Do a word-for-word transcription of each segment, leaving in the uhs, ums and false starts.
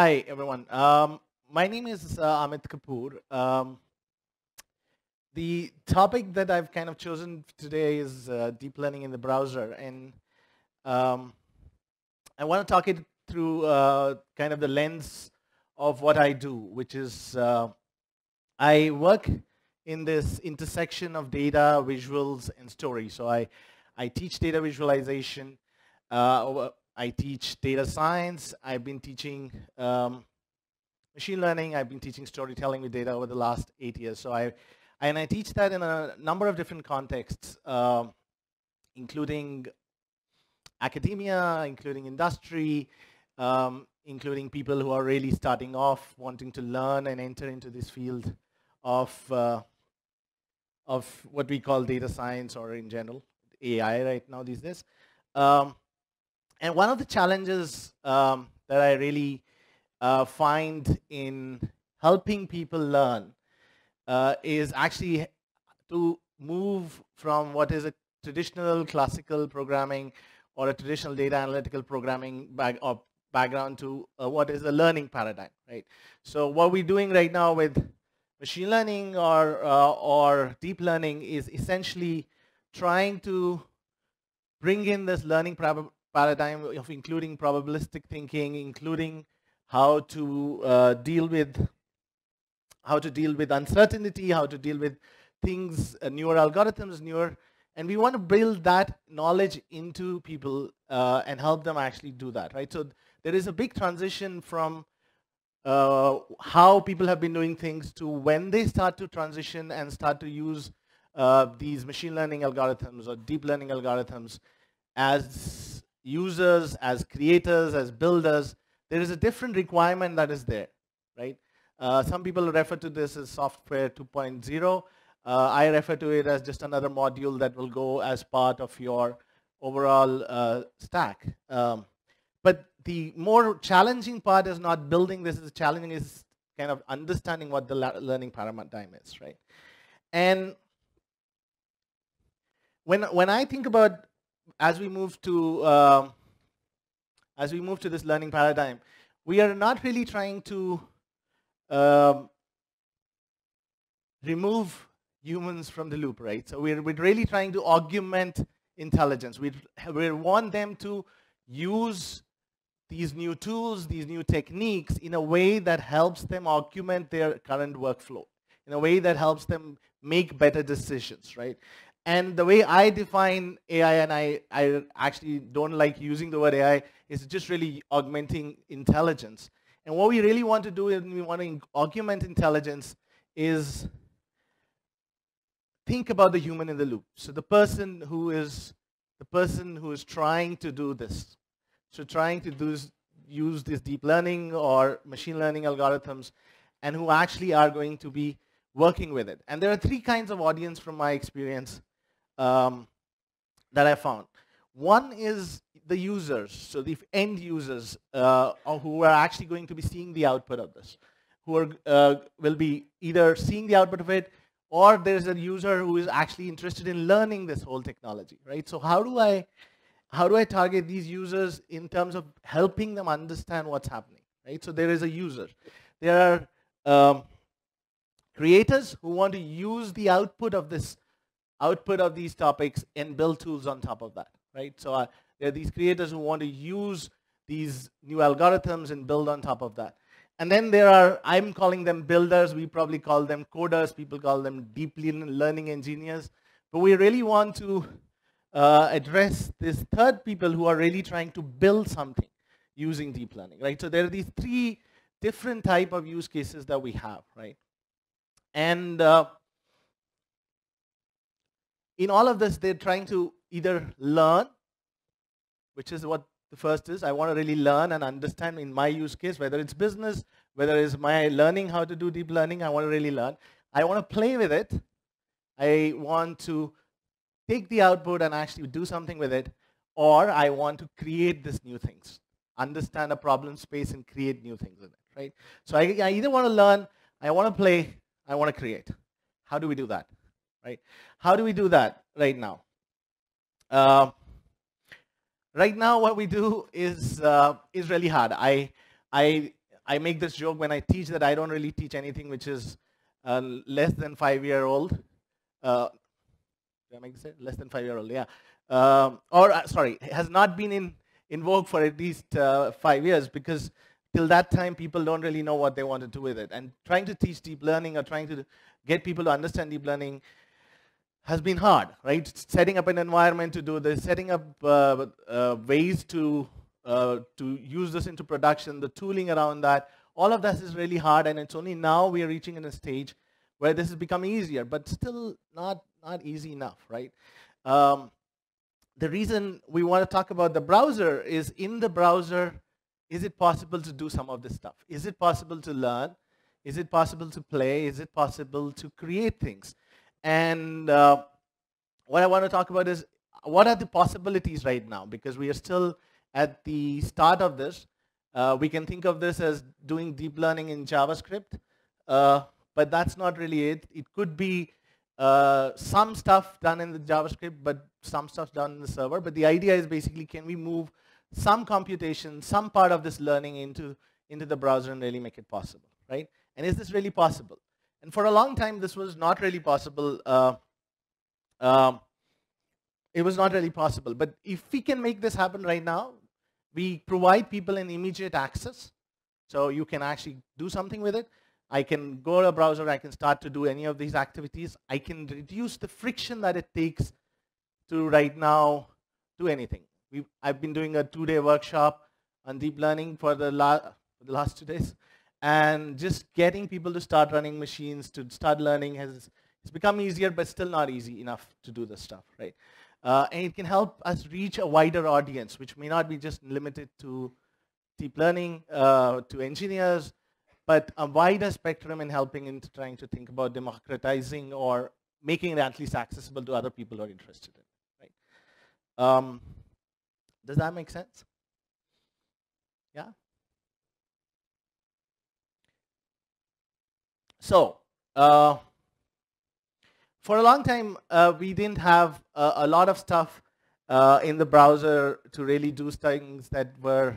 Hi everyone, um, my name is uh, Amit Kapoor. Um, the topic that I've kind of chosen today is uh, deep learning in the browser, and um, I want to talk it through uh, kind of the lens of what I do, which is uh, I work in this intersection of data, visuals, and story. So I, I teach data visualization. Uh, I teach data science. I've been teaching um, machine learning. I've been teaching storytelling with data over the last eight years. So I, and I teach that in a number of different contexts, uh, including academia, including industry, um, including people who are really starting off, wanting to learn and enter into this field of uh, of what we call data science, or in general A I right now these days. Um, And one of the challenges um, that I really uh, find in helping people learn uh, is actually to move from what is a traditional classical programming or a traditional data analytical programming bag or background to uh, what is a learning paradigm, right? So what we're doing right now with machine learning or, uh, or deep learning is essentially trying to bring in this learning problem paradigm of including probabilistic thinking, including how to uh, deal with how to deal with uncertainty, how to deal with things, uh, newer algorithms, newer, and we want to build that knowledge into people uh, and help them actually do that, right? So there is a big transition from uh, how people have been doing things to when they start to transition and start to use uh, these machine learning algorithms or deep learning algorithms as users, as creators, as builders. There is a different requirement that is there, right? Uh, some people refer to this as software two point oh. Uh, I refer to it as just another module that will go as part of your overall uh, stack. Um, but the more challenging part is not building this, is challenging is kind of understanding what the learning paradigm is, right? And when, when I think about As we move to uh, as we move to this learning paradigm, we are not really trying to uh, remove humans from the loop, right? So we're, we're really trying to augment intelligence. We we want them to use these new tools, these new techniques, in a way that helps them augment their current workflow, in a way that helps them make better decisions, right? And the way I define A I, and I, I actually don't like using the word A I, is just really augmenting intelligence. And what we really want to do is we want to augment intelligence is think about the human in the loop. So the person who is, the person who is trying to do this, so trying to do, use this deep learning or machine learning algorithms, and who actually are going to be working with it. And there are three kinds of audience from my experience Um, that I found. One is the users, so the end users uh, who are actually going to be seeing the output of this, who are, uh, will be either seeing the output of it, or there's a user who is actually interested in learning this whole technology, right? So how do I, how do I target these users in terms of helping them understand what's happening, right? So there is a user. There are um, creators who want to use the output of this output of these topics and build tools on top of that, right? So uh, there are these creators who want to use these new algorithms and build on top of that. And then there are, I'm calling them builders, we probably call them coders, people call them deep learning engineers, but we really want to uh, address this third people who are really trying to build something using deep learning, right? So there are these three different type of use cases that we have, right? And uh, in all of this, they're trying to either learn, which is what the first is. I want to really learn and understand in my use case, whether it's business, whether it's my learning how to do deep learning, I want to really learn. I want to play with it. I want to take the output and actually do something with it, or I want to create these new things, understand a problem space and create new things with it, right? So I, I either want to learn, I want to play, I want to create. How do we do that? Right? How do we do that right now? Uh, right now, what we do is uh, is really hard. I I I make this joke when I teach that I don't really teach anything which is uh, less than five-year-old. Uh, did I make this? Less than five-year-old, yeah. Um, or, uh, sorry, has not been in, in vogue for at least uh, five years because till that time, people don't really know what they want to do with it. And trying to teach deep learning or trying to get people to understand deep learning has been hard, right? Setting up an environment to do this, setting up uh, uh, ways to uh, to use this into production, the tooling around that, all of this is really hard, and it's only now we are reaching in a stage where this is becoming easier, but still not, not easy enough, right? Um, the reason we want to talk about the browser is in the browser, is it possible to do some of this stuff? Is it possible to learn? Is it possible to play? Is it possible to create things? And uh, what I want to talk about is what are the possibilities right now? Because we are still at the start of this. Uh, we can think of this as doing deep learning in JavaScript, uh, but that's not really it. It could be uh, some stuff done in the JavaScript, but some stuff done in the server. But the idea is basically, can we move some computation, some part of this learning into, into the browser and really make it possible, right? And is this really possible? And for a long time, this was not really possible. Uh, uh, it was not really possible. But if we can make this happen right now, we provide people an immediate access. So you can actually do something with it. I can go to a browser. I can start to do any of these activities. I can reduce the friction that it takes to right now do anything. We've, I've been doing a two-day workshop on deep learning for the, la for the last two days. And just getting people to start running machines, to start learning has, has become easier, but still not easy enough to do this stuff, right? Uh, and it can help us reach a wider audience, which may not be just limited to deep learning, uh, to engineers, but a wider spectrum in helping in trying to think about democratizing or making it at least accessible to other people who are interested in it, right? Um, Does that make sense? Yeah? So, uh, for a long time, uh, we didn't have a, a lot of stuff uh, in the browser to really do things that were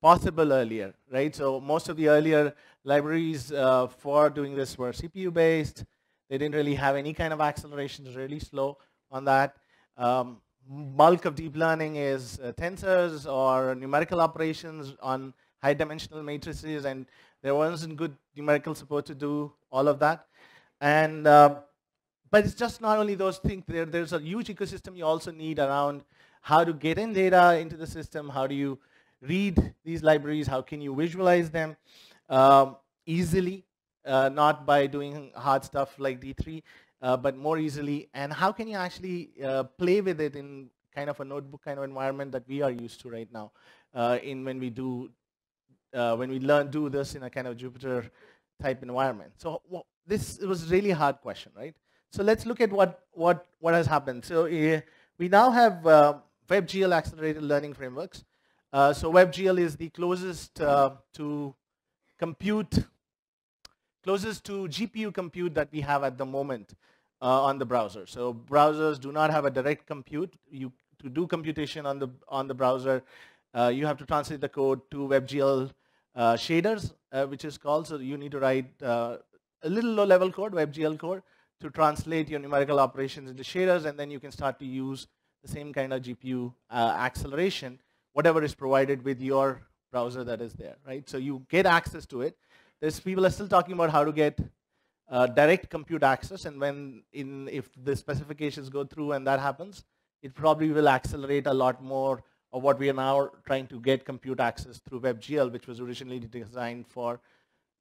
possible earlier, right? So most of the earlier libraries uh, for doing this were C P U-based. They didn't really have any kind of accelerations, really slow on that. Um, bulk of deep learning is uh, tensors or numerical operations on high dimensional matrices, and there wasn't good numerical support to do all of that. And, uh, but it's just not only those things. There, there's a huge ecosystem you also need around how to get in data into the system, how do you read these libraries, how can you visualize them um, easily, uh, not by doing hard stuff like D three. Uh, but more easily, and how can you actually uh, play with it in kind of a notebook kind of environment that we are used to right now? Uh, in when we do, uh, when we learn do this in a kind of Jupyter type environment. So well, this was really a hard question, right? So let's look at what what what has happened. So uh, we now have uh, WebGL accelerated learning frameworks. Uh, so WebGL is the closest uh, to compute. Closest to G P U compute that we have at the moment uh, on the browser. So browsers do not have a direct compute. You to do computation on the on the browser, uh, you have to translate the code to WebGL uh, shaders, uh, which is called. So you need to write uh, a little low-level code, WebGL code, to translate your numerical operations into shaders, and then you can start to use the same kind of G P U uh, acceleration, whatever is provided with your browser that is there, right? So you get access to it. There's people are still talking about how to get uh, direct compute access, and when in if the specifications go through and that happens, it probably will accelerate a lot more of what we are now trying to get compute access through WebGL, which was originally designed for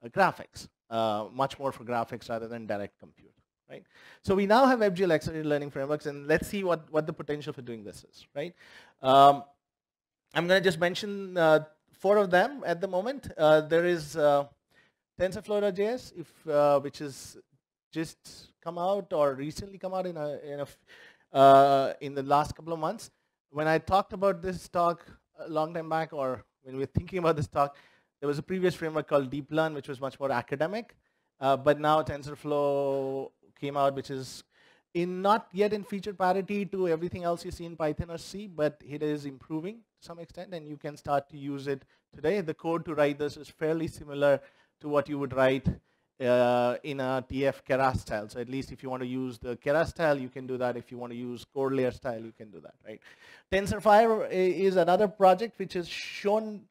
uh, graphics, uh, much more for graphics rather than direct compute, right? So we now have WebGL accelerated learning frameworks, and let's see what what the potential for doing this is, right? Um, I'm going to just mention uh, four of them at the moment. Uh, there is uh, TensorFlow.js, if uh, which is just come out or recently come out in a, in, a uh, in the last couple of months. When I talked about this talk a long time back, or when we were thinking about this talk, there was a previous framework called Deep Learn, which was much more academic. Uh, but now TensorFlow came out, which is in not yet in feature parity to everything else you see in Python or C, but it is improving some extent, and you can start to use it today. The code to write this is fairly similar to what you would write uh, in a T F Keras style. So at least if you want to use the Keras style, you can do that. If you want to use core layer style, you can do that, right? TensorFire is another project which has shown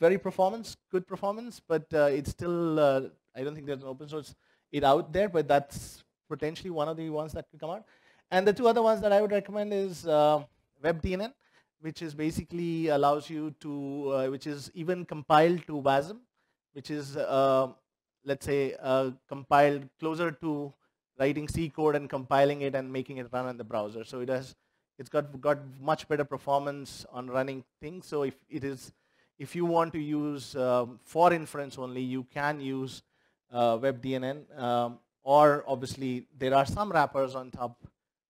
very performance, good performance, but uh, it's still, uh, I don't think there's an open source it out there, but that's potentially one of the ones that could come out. And the two other ones that I would recommend is uh, WebDNN, which is basically allows you to, uh, which is even compiled to WASM, which is, uh, let's say, uh, compiled closer to writing C code and compiling it and making it run on the browser. So it has, it's got, got much better performance on running things. So if it is, if you want to use um, for inference only, you can use uh, WebDNN, um, or obviously there are some wrappers on top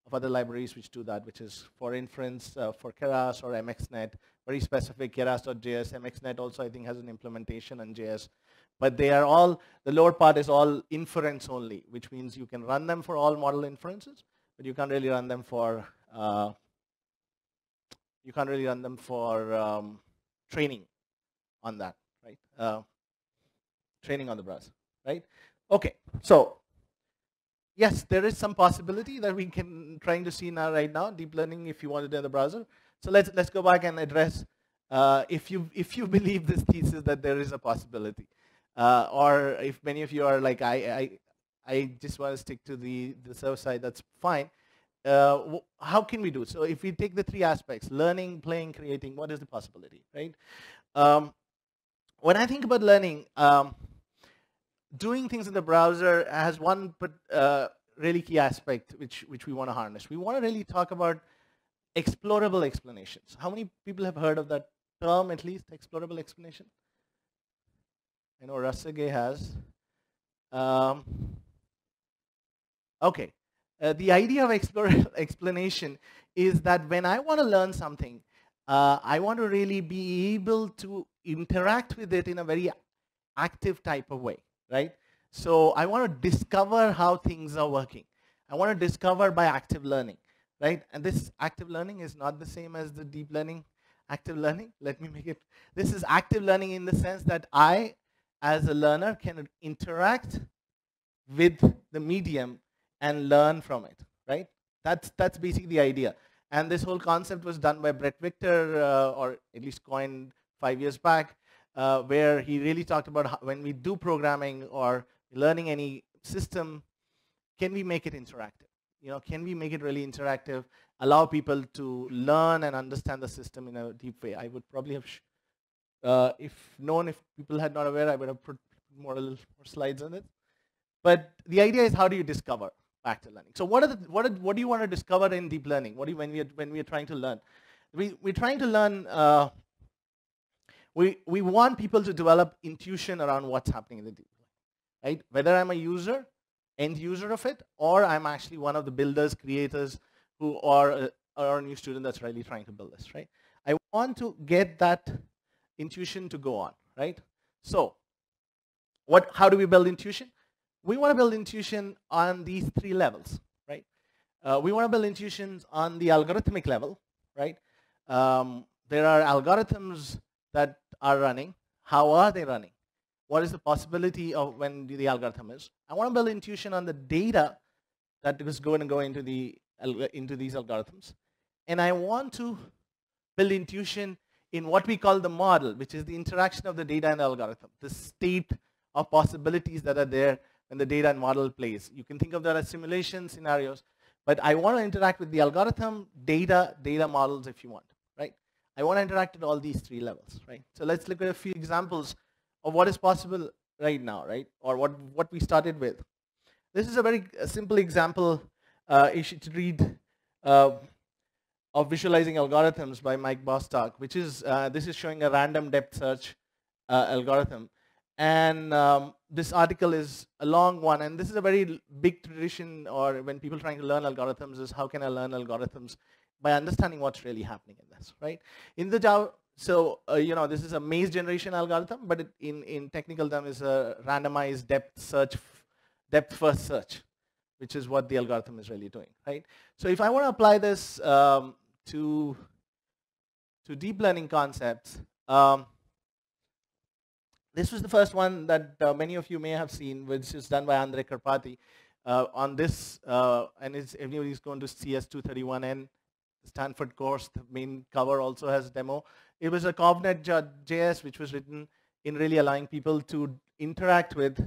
of other libraries which do that, which is for inference uh, for Keras or M X net, very specific Keras.js. M X net also I think has an implementation on J S, but they are all, the lower part is all inference only, which means you can run them for all model inferences, but you can't really run them for, uh, you can't really run them for um, training on that, right? Uh, training on the browser, right? Okay, so yes, there is some possibility that we can trying to see now right now deep learning if you want to do in the browser. So let's let's go back and address uh, if you if you believe this thesis that there is a possibility, uh, or if many of you are like I I, I just want to stick to the the server side. That's fine. Uh, how can we do it? So if we take the three aspects, learning, playing, creating, what is the possibility, right? Um, when I think about learning, um, doing things in the browser has one but, uh, really key aspect which, which we want to harness. We want to really talk about explorable explanations. How many people have heard of that term at least, explorable explanation? I know Rasagay has. Um, okay. Uh, the idea of explanation is that when I want to learn something, uh, I want to really be able to interact with it in a very active type of way, right? So I want to discover how things are working. I want to discover by active learning, right? And this active learning is not the same as the deep learning, active learning. Let me make it, this is active learning in the sense that I, as a learner, can interact with the medium and learn from it, right? That's, that's basically the idea. And this whole concept was done by Brett Victor, uh, or at least coined five years back, uh, where he really talked about how, when we do programming or learning any system, can we make it interactive? You know, can we make it really interactive, allow people to learn and understand the system in a deep way? I would probably have, sh uh, if known, if people had not aware, I would have put more, a little more slides on it. But the idea is, how do you discover active learning? So what, are the, what, are, what do you want to discover in deep learning? What do you, when, we are, when we are trying to learn? We, we're trying to learn, uh, we, we want people to develop intuition around what's happening in the deep learning, right? Whether I'm a user, end user of it, or I'm actually one of the builders, creators, who are a, are a new student that's really trying to build this, right? I want to get that intuition to go on, right? So what, how do we build intuition? We want to build intuition on these three levels, right? Uh, we want to build intuitions on the algorithmic level, right? Um, there are algorithms that are running. How are they running? What is the possibility of when the algorithm is? I want to build intuition on the data that is going to go into, the, into these algorithms. And I want to build intuition in what we call the model, which is the interaction of the data and the algorithm, the state of possibilities that are there when the data and model plays. You can think of that as simulation scenarios, but I want to interact with the algorithm, data, data models if you want, right? I want to interact at all these three levels, right? So let's look at a few examples of what is possible right now, right? Or what, what we started with. This is a very a simple example uh, you should read uh, of visualizing algorithms by Mike Bostock, which is, uh, this is showing a random depth search uh, algorithm. And um, this article is a long one, and this is a very big tradition, or when people trying to learn algorithms is, how can I learn algorithms by understanding what's really happening in this, right? In the Java, so uh, you know, this is a maze generation algorithm, but it, in, in technical term is a randomized depth search, depth first search, which is what the algorithm is really doing, right? So if I want to apply this um, to, to deep learning concepts. Um, this was the first one that uh, many of you may have seen, which is done by Andrej Karpathy. Uh, on this, uh, and it's, everybody's going to C S two thirty-one N, Stanford course, the main cover also has a demo. It was a CovNet J S which was written in really allowing people to interact with,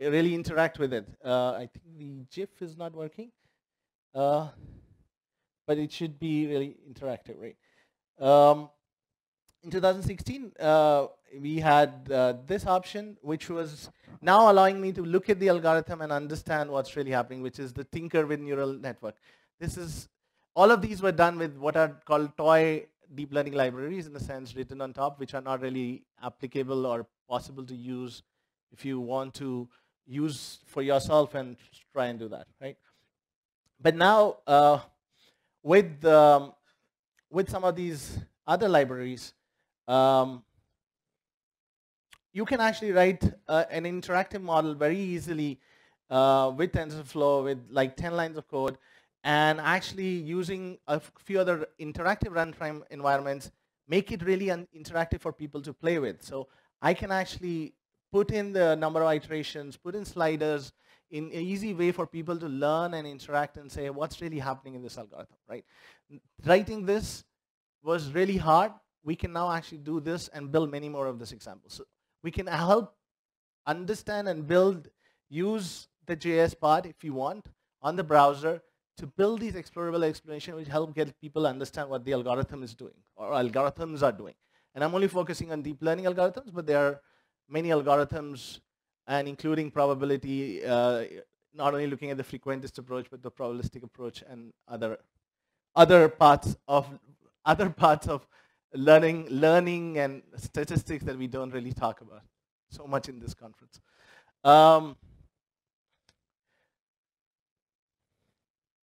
really interact with it. Uh, I think the GIF is not working, uh, but it should be really interactive, right? Um, in two thousand sixteen, uh, we had uh, this option, which was now allowing me to look at the algorithm and understand what's really happening, which is the Tinker with Neural Network. This is, all of these were done with what are called toy deep learning libraries, in the sense written on top, which are not really applicable or possible to use if you want to use for yourself and try and do that, right? But now, uh, with, um, with some of these other libraries, um, you can actually write uh, an interactive model very easily uh, with TensorFlow, with like ten lines of code, and actually using a few other interactive runtime environments, make it really un interactive for people to play with. So I can actually put in the number of iterations, put in sliders in an easy way for people to learn and interact and say what's really happening in this algorithm, right? Writing this was really hard. We can now actually do this and build many more of this example. So we can help understand and build, use the J S part if you want on the browser to build these explorable explanations which help get people understand what the algorithm is doing or algorithms are doing. And I'm only focusing on deep learning algorithms, but there are many algorithms, and including probability, uh, not only looking at the frequentist approach, but the probabilistic approach and other other parts of other parts of learning, learning and statistics that we don't really talk about so much in this conference. Um,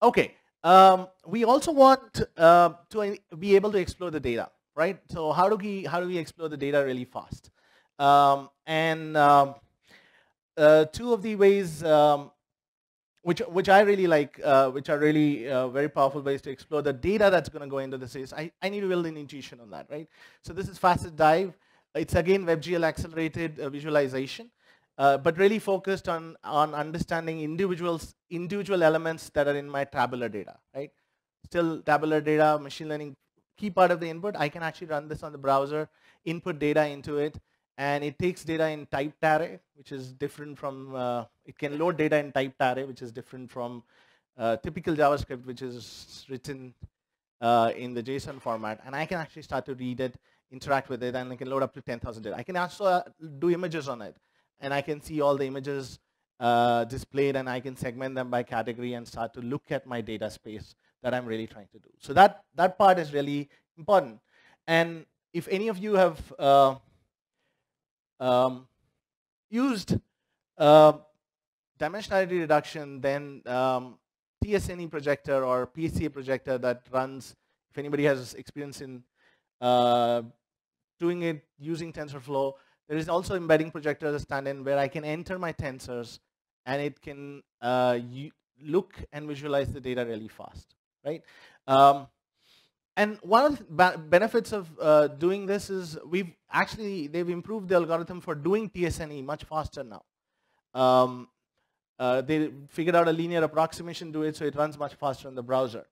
okay, um, we also want uh, to be able to explore the data, right? So how do we how do we explore the data really fast? Um, and um, uh, two of the ways um, which which I really like, uh, which are really uh, very powerful ways to explore the data that's going to go into this is I, I need to build an intuition on that, right? So this is Facet Dive. It's again WebGL accelerated uh, visualization, uh, but really focused on on understanding individuals individual elements that are in my tabular data, right? Still tabular data, machine learning key part of the input. I can actually run this on the browser, input data into it. And it takes data in typed array, which is different from, uh, it can load data in typed array, which is different from uh, typical JavaScript, which is written uh, in the JSON format. And I can actually start to read it, interact with it, and I can load up to ten thousand data. I can also uh, do images on it. And I can see all the images uh, displayed, and I can segment them by category and start to look at my data space that I'm really trying to do. So that, that part is really important. And if any of you have, uh, Um, used uh, dimensionality reduction, then um, T S N E projector or P C A projector that runs, if anybody has experience in uh, doing it using TensorFlow, there is also embedding projector as a stand-in where I can enter my tensors and it can uh, look and visualize the data really fast, right? Um, And one of the benefits of uh, doing this is we've actually, they've improved the algorithm for doing T S N E much faster now. Um, uh, they figured out a linear approximation to it, so it runs much faster in the browser.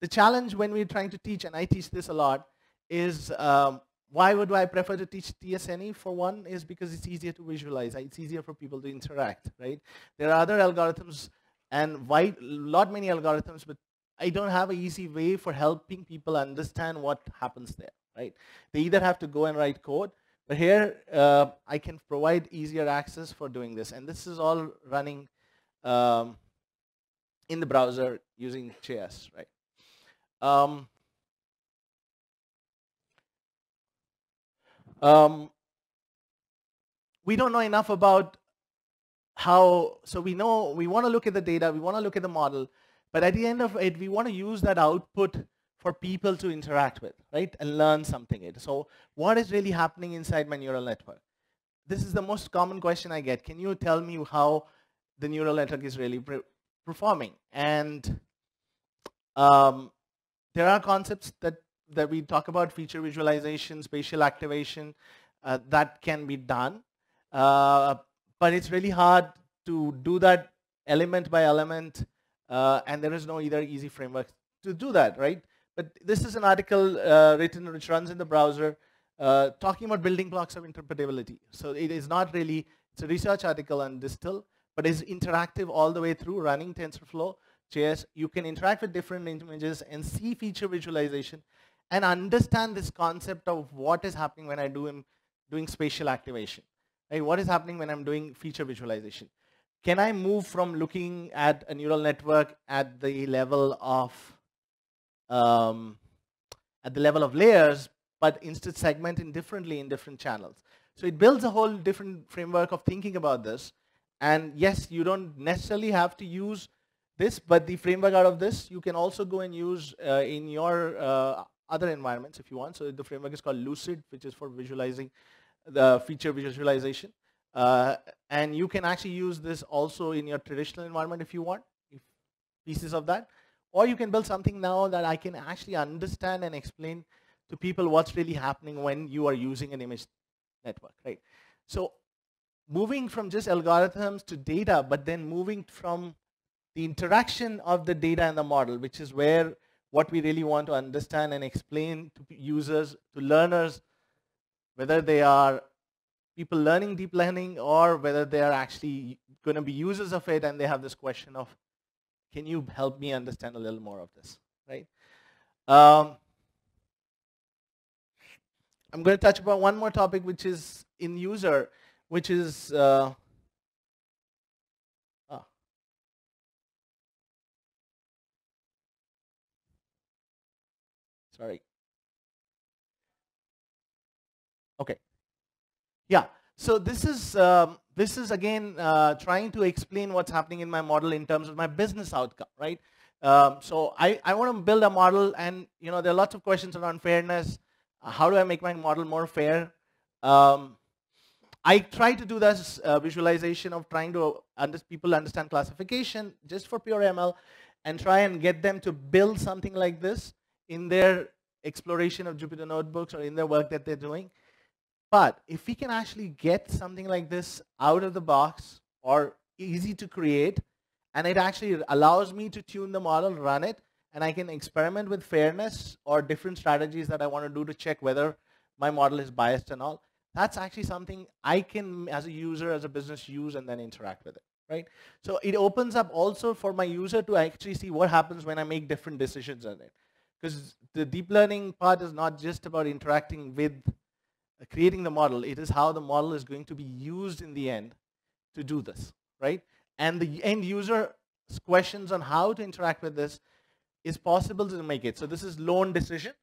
The challenge when we're trying to teach, and I teach this a lot, is um, why would I prefer to teach T S N E? For one, is because it's easier to visualize. It's easier for people to interact, right? There are other algorithms, and wide, lot many algorithms, but I don't have an easy way for helping people understand what happens there, right? They either have to go and write code, but here uh, I can provide easier access for doing this. And this is all running um, in the browser using J S, right? Um, um, we don't know enough about how, so we know, we want to look at the data, we want to look at the model, but at the end of it, we want to use that output for people to interact with, right, and learn something. It. So what is really happening inside my neural network? This is the most common question I get. Can you tell me how the neural network is really pre performing? And um, There are concepts that, that we talk about, feature visualization, spatial activation, uh, that can be done. Uh, but it's really hard to do that element by element, uh, and there is no either easy framework to do that, right? But this is an article uh, written which runs in the browser uh, talking about building blocks of interpretability. So it is not really, it's a research article on Distill, but it's interactive all the way through running TensorFlow dot J S. You can interact with different images and see feature visualization and understand this concept of what is happening when I do doing spatial activation. Right? What is happening when I'm doing feature visualization? Can I move from looking at a neural network at the level of um, at the level of layers, but instead segmenting differently in different channels? So it builds a whole different framework of thinking about this. And yes, you don't necessarily have to use this, but the framework out of this you can also go and use uh, in your uh, other environments if you want. So the framework is called Lucid, which is for visualizing the feature visualization. Uh, and you can actually use this also in your traditional environment if you want, if pieces of that. Or you can build something now that I can actually understand and explain to people what's really happening when you are using an image network, right? So moving from just algorithms to data, but then moving from the interaction of the data and the model, which is where what we really want to understand and explain to users, to learners, whether they are people learning deep learning or whether they are actually going to be users of it and they have this question of, can you help me understand a little more of this, right? Um, I'm going to touch upon one more topic, which is in user, which is, uh, Sorry. Okay. Yeah. So this is um, this is again uh, trying to explain what's happening in my model in terms of my business outcome, right? Um, so I I want to build a model, and you know there are lots of questions around fairness. Uh, how do I make my model more fair? Um, I try to do this uh, visualization of trying to under people understand classification just for pure M L, and try and get them to build something like this in their exploration of Jupyter notebooks or in their work that they're doing. But if we can actually get something like this out of the box or easy to create, and it actually allows me to tune the model, run it, and I can experiment with fairness or different strategies that I want to do to check whether my model is biased and all, that's actually something I can, as a user, as a business, use and then interact with it, right? So it opens up also for my user to actually see what happens when I make different decisions on it. Because the deep learning part is not just about interacting with uh, creating the model, it is how the model is going to be used in the end to do this, right? And the end user's questions on how to interact with this is possible to make it. So this is lone decision,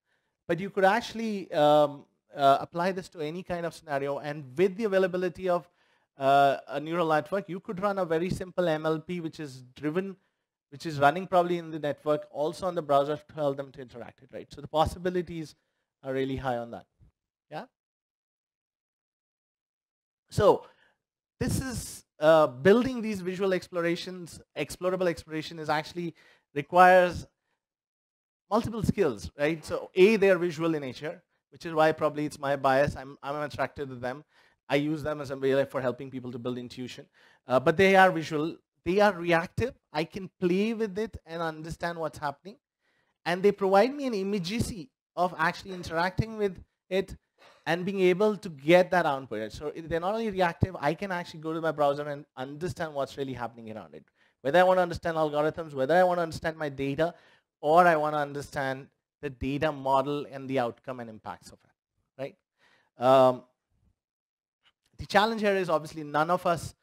but you could actually um, uh, apply this to any kind of scenario, and with the availability of uh, a neural network, you could run a very simple M L P which is driven which is running probably in the network, also on the browser to help them to interact it, right? So the possibilities are really high on that, yeah? So this is uh, building these visual explorations, explorable exploration is actually requires multiple skills, right? So A, they are visual in nature, which is why probably it's my bias, I'm, I'm attracted to them. I use them as a way for helping people to build intuition, uh, but they are visual. They are reactive, I can play with it and understand what's happening. And they provide me an immediacy of actually interacting with it and being able to get that output. So they're not only reactive, I can actually go to my browser and understand what's really happening around it. Whether I want to understand algorithms, whether I want to understand my data, or I want to understand the data model and the outcome and impacts of it, right? Um, the challenge here is obviously none of us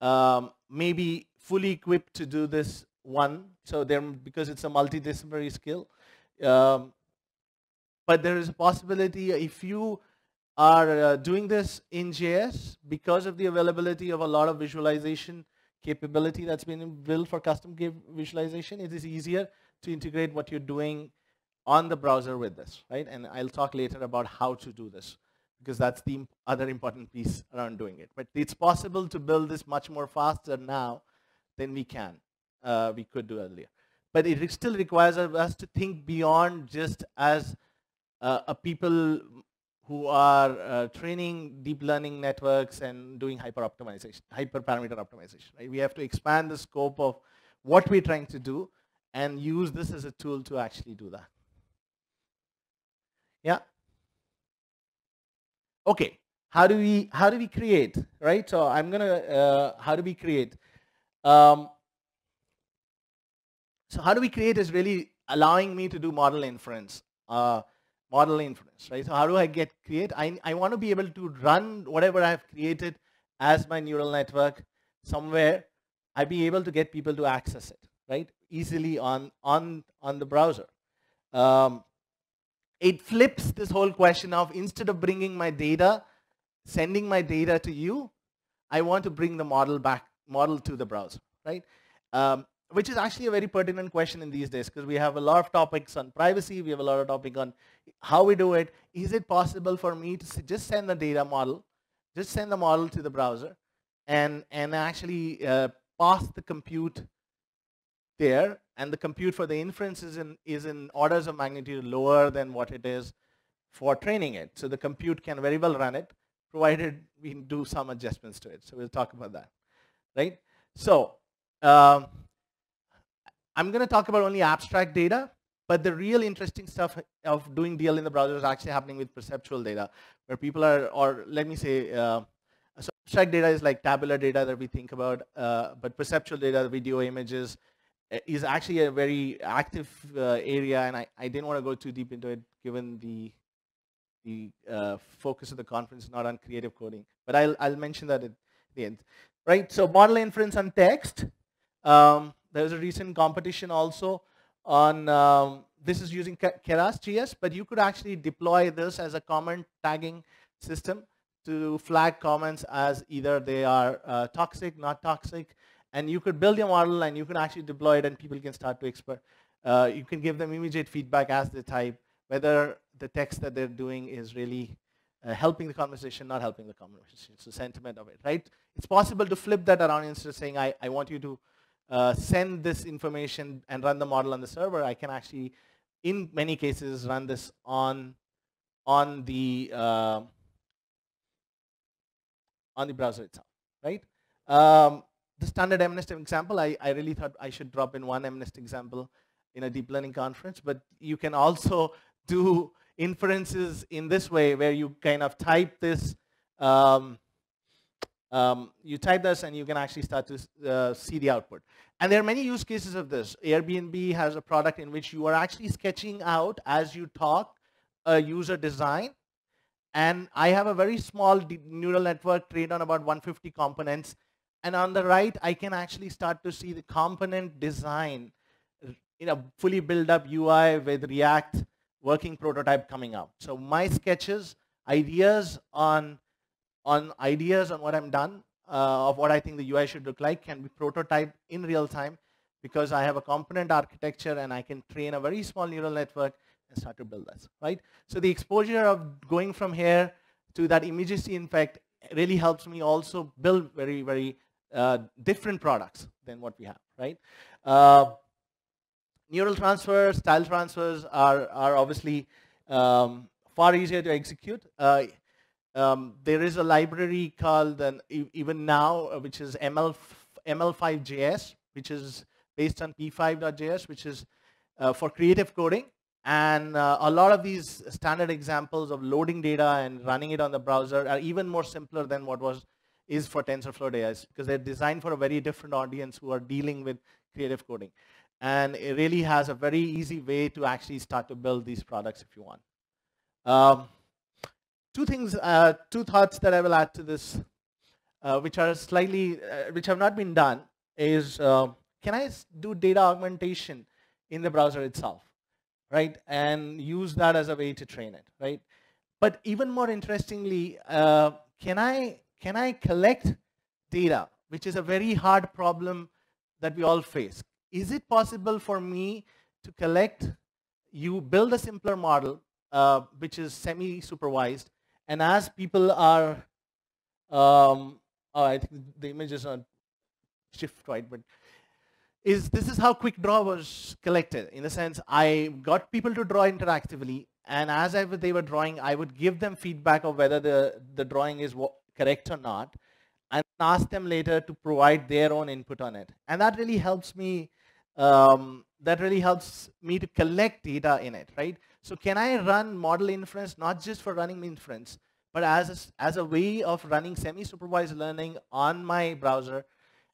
um, maybe fully equipped to do this one, so there, because it's a multidisciplinary skill. Um, but there is a possibility if you are uh, doing this in J S, because of the availability of a lot of visualization capability that's been built for custom visualization, it is easier to integrate what you're doing on the browser with this, right? And I'll talk later about how to do this, because that's the other important piece around doing it. But it's possible to build this much more faster now than we can, uh, we could do earlier. but it still requires us to think beyond just as uh, a people who are uh, training deep learning networks and doing hyper optimization, hyper parameter optimization. Right? We have to expand the scope of what we're trying to do and use this as a tool to actually do that. Yeah. Okay. How do we how do we create, right? So I'm gonna uh, how do we create? Um, so how do we create is really allowing me to do model inference. Uh, Model inference, right? So how do I get create? I, I want to be able to run whatever I have created as my neural network somewhere. I'd be able to get people to access it, right? Easily on on on the browser. Um, it flips this whole question of instead of bringing my data, sending my data to you, I want to bring the model back, model to the browser, right? Um, which is actually a very pertinent question in these days because we have a lot of topics on privacy, we have a lot of topic on how we do it. Is it possible for me to just send the data model, just send the model to the browser and, and actually uh, pass the compute there, and the compute for the inference is in, is in orders of magnitude lower than what it is for training it. So the compute can very well run it, provided we do some adjustments to it. So we'll talk about that, right? So, um, I'm going to talk about only abstract data, but the real interesting stuff of doing D L in the browser is actually happening with perceptual data, where people are, or let me say, uh, so abstract data is like tabular data that we think about, uh, but perceptual data, video images, is actually a very active uh, area, and I, I didn't want to go too deep into it given the the uh, focus of the conference is not on creative coding, but I'll, I'll mention that at the end. Right, so model inference on text. Um, There was a recent competition also on, um, this is using Keras dot J S, but you could actually deploy this as a comment tagging system to flag comments as either they are uh, toxic, not toxic, and you could build your model and you can actually deploy it and people can start to expert. Uh, you can give them immediate feedback as they type, whether the text that they're doing is really uh, helping the conversation, not helping the conversation. It's the sentiment of it, right? It's possible to flip that around instead of saying, I, I want you to Uh, send this information and run the model on the server. I can actually, in many cases, run this on on the uh, on the browser itself, right? Um, the standard MNest example. I I really thought I should drop in one MNest example in a deep learning conference, but you can also do inferences in this way, where you kind of type this. Um, Um, you type this and you can actually start to uh, see the output. And there are many use cases of this. Airbnb has a product in which you are actually sketching out as you talk a user design. And I have a very small neural network trained on about one hundred fifty components. And on the right, I can actually start to see the component design in a fully built up U I with React working prototype coming out. So my sketches, ideas on on ideas on what I'm done, uh, of what I think the U I should look like, can be prototyped in real time because I have a component architecture and I can train a very small neural network and start to build this, right? So the exposure of going from here to that immediacy effect really helps me also build very, very uh, different products than what we have, right? Uh, neural transfers, style transfers are, are obviously um, far easier to execute. Uh, Um, there is a library called, an, even now, uh, which is M L five dot J S, which is based on p five dot J S, which is uh, for creative coding. And uh, a lot of these standard examples of loading data and running it on the browser are even more simpler than what was is for TensorFlow dot J S, because they're designed for a very different audience who are dealing with creative coding. And it really has a very easy way to actually start to build these products if you want. Um, Two things, uh, two thoughts that I will add to this, uh, which are slightly, uh, which have not been done, is uh, can I do data augmentation in the browser itself, right? And use that as a way to train it, right? But even more interestingly, uh, can I can I collect data, which is a very hard problem that we all face? Is it possible for me to collect? You build a simpler model, uh, which is semi-supervised. And as people are, um, oh, I think the image is not shift right, but is this is how Quick Draw was collected. In the sense, I got people to draw interactively, and as I, they were drawing, I would give them feedback of whether the, the drawing is correct or not, and ask them later to provide their own input on it. And that really helps me, um, that really helps me to collect data in it, right? So can I run model inference, not just for running inference, but as a, as a way of running semi-supervised learning on my browser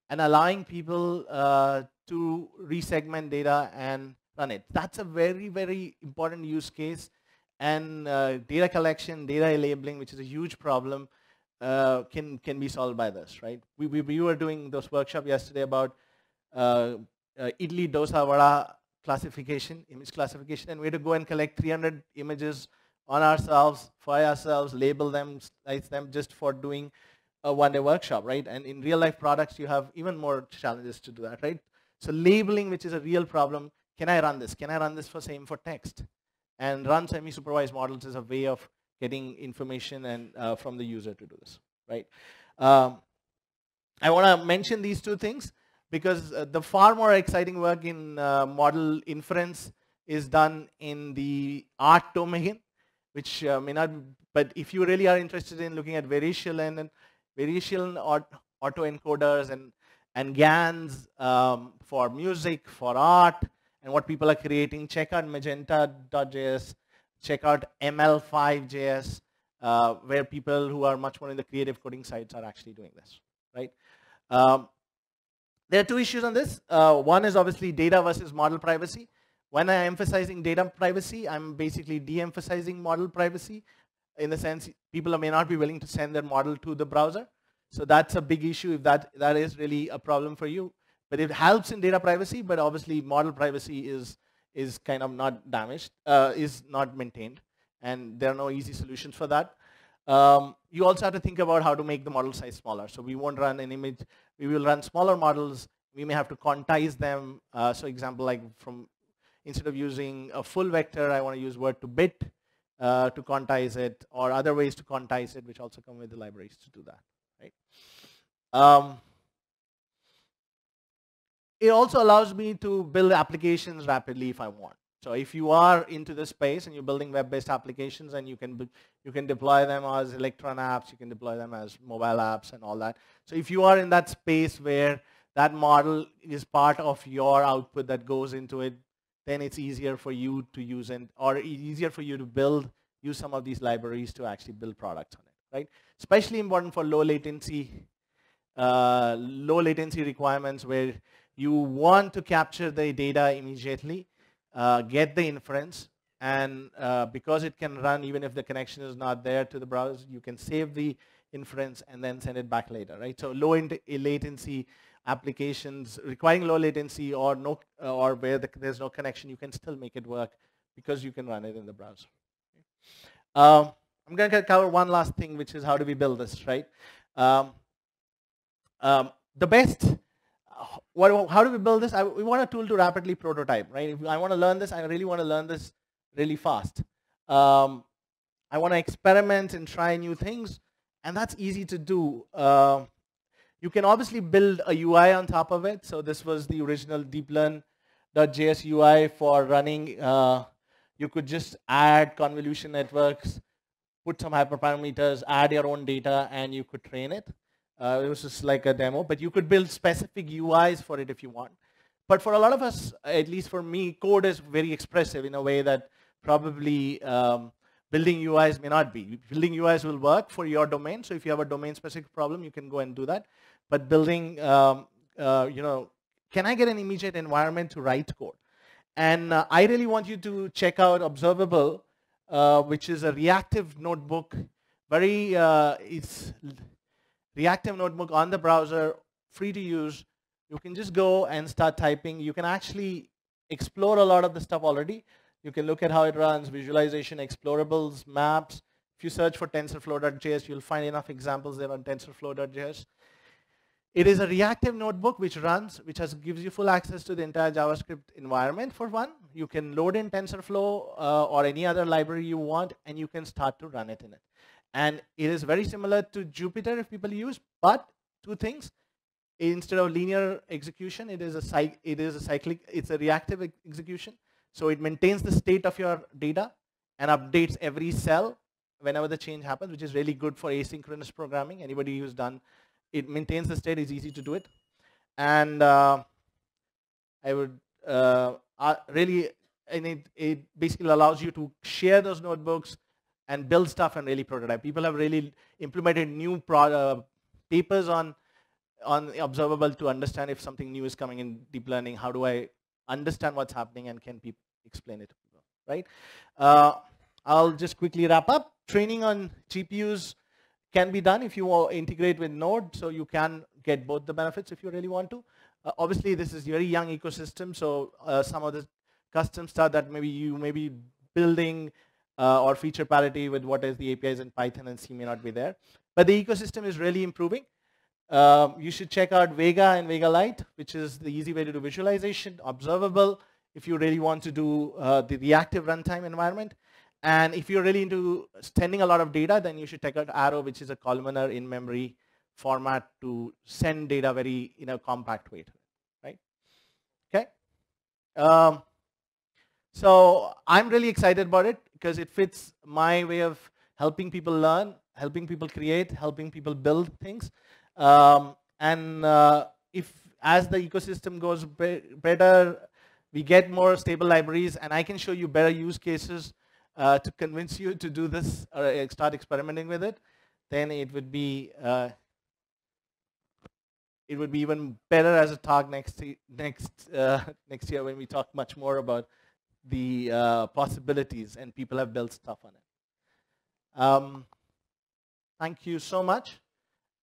and allowing people uh, to resegment data and run it. That's a very, very important use case. And uh, data collection, data labeling, which is a huge problem, uh, can, can be solved by this, right? We, we, we were doing those workshops yesterday about uh, uh, idli, dosa, vada classification, image classification, and we had to go and collect three hundred images on ourselves, for ourselves, label them, slice them just for doing a one-day workshop, right? And in real-life products, you have even more challenges to do that, right? So labeling, which is a real problem, can I run this? Can I run this for same for text? And run semi-supervised models is a way of getting information and uh, from the user to do this, right? Um, I want to mention these two things because uh, the far more exciting work in uh, model inference is done in the art domain, which uh, may not, but if you really are interested in looking at variational and, and variational autoencoders and, and GANs um, for music, for art, and what people are creating, check out magenta dot J S, check out M L five dot J S, uh, where people who are much more in the creative coding sites are actually doing this, right? Um, there are two issues on this. Uh, one is obviously data versus model privacy. When I'm emphasizing data privacy, I'm basically de-emphasizing model privacy in the sense people may not be willing to send their model to the browser. So that's a big issue if that, that is really a problem for you. But it helps in data privacy, but obviously model privacy is, is kind of not damaged, uh, is not maintained. And there are no easy solutions for that. Um, you also have to think about how to make the model size smaller. So we won't run an image, we will run smaller models. We may have to quantize them. Uh, so example like from, instead of using a full vector, I want to use word to bit uh, to quantize it, or other ways to quantize it, which also come with the libraries to do that, right? Um, it also allows me to build applications rapidly if I want. So if you are into this space and you're building web-based applications, and you can, you can deploy them as Electron apps, you can deploy them as mobile apps and all that. So if you are in that space where that model is part of your output that goes into it, then it's easier for you to use and or easier for you to build, use some of these libraries to actually build products on it, right? Especially important for low latency, uh, low latency requirements where you want to capture the data immediately, uh, get the inference, and uh, because it can run even if the connection is not there to the browser, you can save the inference and then send it back later, right? So low latency applications requiring low latency or no, uh, or where the, there's no connection, you can still make it work because you can run it in the browser. Um, I'm going to cover one last thing, which is how do we build this, right? Um, um, the best, uh, what, how do we build this? I, we want a tool to rapidly prototype, right? If I want to learn this, I really want to learn this really fast. Um, I want to experiment and try new things, and that's easy to do. Uh, You can obviously build a U I on top of it. So this was the original Deep Learn dot J S U I for running. Uh, you could just add convolution networks, put some hyperparameters, add your own data, and you could train it. Uh, it was just like a demo, but you could build specific U Is for it if you want. But for a lot of us, at least for me, code is very expressive in a way that probably um, building U Is may not be. Building U Is will work for your domain. So if you have a domain-specific problem, you can go and do that. But building, um, uh, you know, can I get an immediate environment to write code? And uh, I really want you to check out Observable, uh, which is a reactive notebook. Very, uh, it's reactive notebook on the browser, free to use. You can just go and start typing. You can actually explore a lot of the stuff already. You can look at how it runs, visualization, explorables, maps. If you search for TensorFlow dot J S, you'll find enough examples there on TensorFlow dot J S. It is a reactive notebook which runs, which has, gives you full access to the entire JavaScript environment for one. You can load in TensorFlow uh, or any other library you want, and you can start to run it in it. And it is very similar to Jupyter if people use, but two things. Instead of linear execution, it is a it is a cyclic, it's a reactive ex execution. So it maintains the state of your data and updates every cell whenever the change happens, which is really good for asynchronous programming. Anybody who's done it, maintains the state, is easy to do it. And uh, I would uh, uh, really, and it, it basically allows you to share those notebooks and build stuff and really prototype. People have really implemented new pro uh, papers on. on Observable to understand if something new is coming in deep learning, how do I understand what's happening and can people explain it to people, right? Uh, I'll just quickly wrap up. Training on G P Us can be done if you integrate with Node, so you can get both the benefits if you really want to. Uh, obviously, this is a very young ecosystem, so uh, some of the custom stuff that maybe you may be building uh, or feature parity with what is the A P Is in Python and C may not be there. But the ecosystem is really improving. Uh, you should check out Vega and Vega-Lite, which is the easy way to do visualization, Observable, if you really want to do uh, the reactive runtime environment. And if you're really into sending a lot of data, then you should check out Arrow, which is a columnar in-memory format to send data very in a compact way, right? Okay. Um, so I'm really excited about it because it fits my way of helping people learn, helping people create, helping people build things. Um, and uh, if as the ecosystem goes be better, we get more stable libraries, and I can show you better use cases uh, to convince you to do this or start experimenting with it, then it would be uh, it would be even better as a talk next next uh, next year when we talk much more about the uh, possibilities and people have built stuff on it. Um, thank you so much.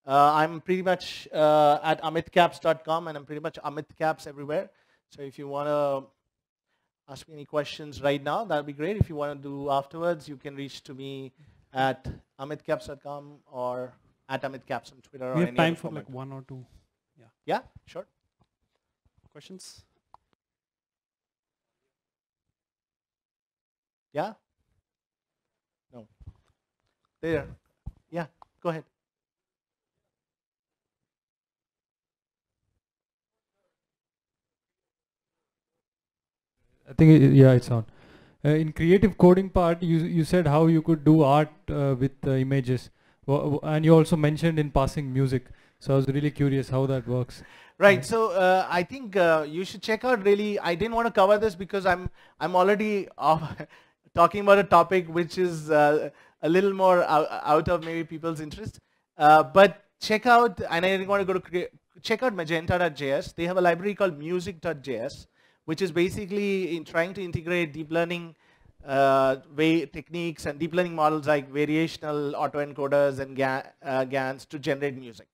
Uh, I'm pretty much uh, at amit caps dot com, and I'm pretty much amitcaps everywhere. So if you want to ask me any questions right now, that would be great. If you want to do afterwards, you can reach to me at amit caps dot com or at amitcaps on Twitter. We or have any time other for format. Like one or two. Yeah. Yeah, sure. Questions? Yeah? No. There. Yeah, go ahead. I think, it, yeah, it's on. Uh, in creative coding part, you, you said how you could do art uh, with uh, images. W and you also mentioned in passing music. So I was really curious how that works. Right. Yeah. So uh, I think uh, you should check out really, I didn't want to cover this because I'm, I'm already off talking about a topic which is uh, a little more out, out of maybe people's interest. Uh, but check out, and I didn't want to go to, check out magenta dot J S. They have a library called music dot J S. Which is basically in trying to integrate deep learning uh, way techniques and deep learning models like variational autoencoders and Ga uh, GANs to generate music,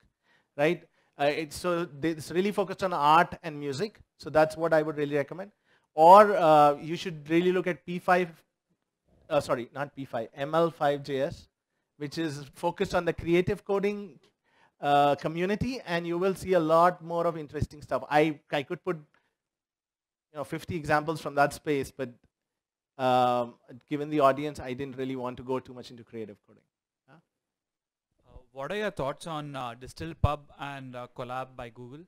right? Uh, it's, so it's really focused on art and music, so that's what I would really recommend. Or uh, you should really look at P five, uh, sorry, not P five, M L five J S, which is focused on the creative coding uh, community, and you will see a lot more of interesting stuff. I, I could put you know, fifty examples from that space, but um, given the audience, I didn't really want to go too much into creative coding. Huh? Uh, what are your thoughts on uh, Distill dot pub and uh, collab by Google?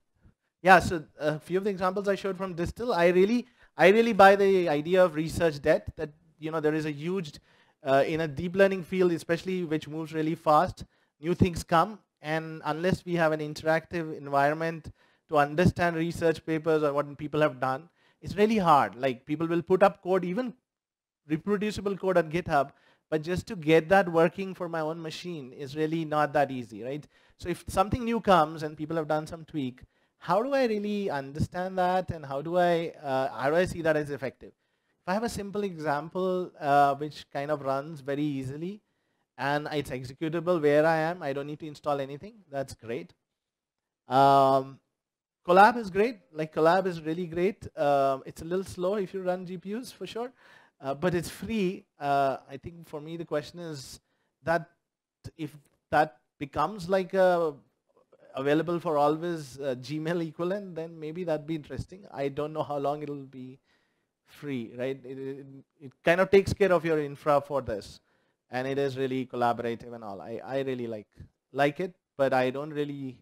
Yeah, so a few of the examples I showed from Distill, I really, I really buy the idea of research debt. That you know, there is a huge uh, in a deep learning field, especially which moves really fast. New things come, and unless we have an interactive environment to understand research papers or what people have done. It's really hard. Like people will put up code, even reproducible code on GitHub, but just to get that working for my own machine is really not that easy, right? So if something new comes and people have done some tweak, how do I really understand that, and how do I uh, how do I see that as effective? If I have a simple example uh, which kind of runs very easily, and it's executable where I am, I don't need to install anything. That's great. Um, Collab is great, like Collab is really great. Uh, it's a little slow if you run G P Us for sure, uh, but it's free. Uh, I think for me the question is that if that becomes like a available for always uh, Gmail equivalent, then maybe that'd be interesting. I don't know how long it'll be free, right? It, it, it kind of takes care of your infra for this, and it is really collaborative and all. I, I really like, like it, but I don't really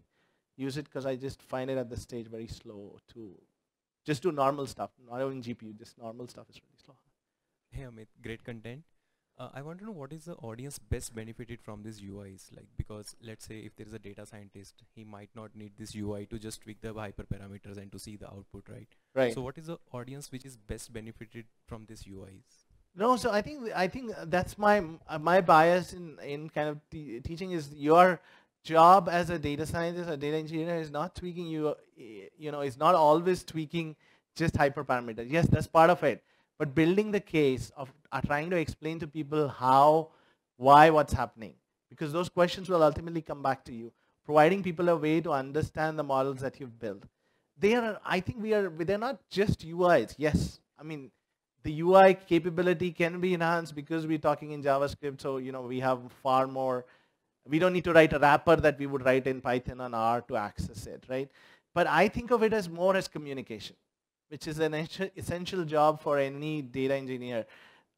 use it because I just find it at this stage very slow to just do normal stuff, not even G P U, just normal stuff is really slow. Hey Amit, great content. Uh, I want to know what is the audience best benefited from these U Is, like, because let's say if there is a data scientist, he might not need this U I to just tweak the hyperparameters and to see the output, right? Right. So what is the audience which is best benefited from these U Is? No, so I think I think that's my uh, my bias in in kind of te teaching is your job as a data scientist or data engineer is not tweaking you you know is not always tweaking just hyperparameters. Yes, that's part of it. But building the case of uh, trying to explain to people how, why, what's happening. Because those questions will ultimately come back to you. Providing people a way to understand the models that you've built. They are, I think we are, they're not just U Is. Yes, I mean, the U I capability can be enhanced because we're talking in JavaScript. So, you know, we have far more, we don't need to write a wrapper that we would write in Python and R to access it, right? But I think of it as more as communication, which is an essential job for any data engineer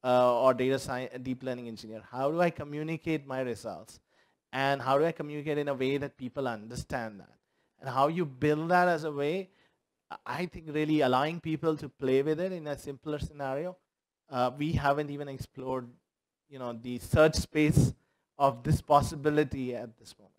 uh, or data science, deep learning engineer. How do I communicate my results? And how do I communicate in a way that people understand that? And how you build that as a way, I think really allowing people to play with it in a simpler scenario. Uh, we haven't even explored, you know, the search space of this possibility at this moment.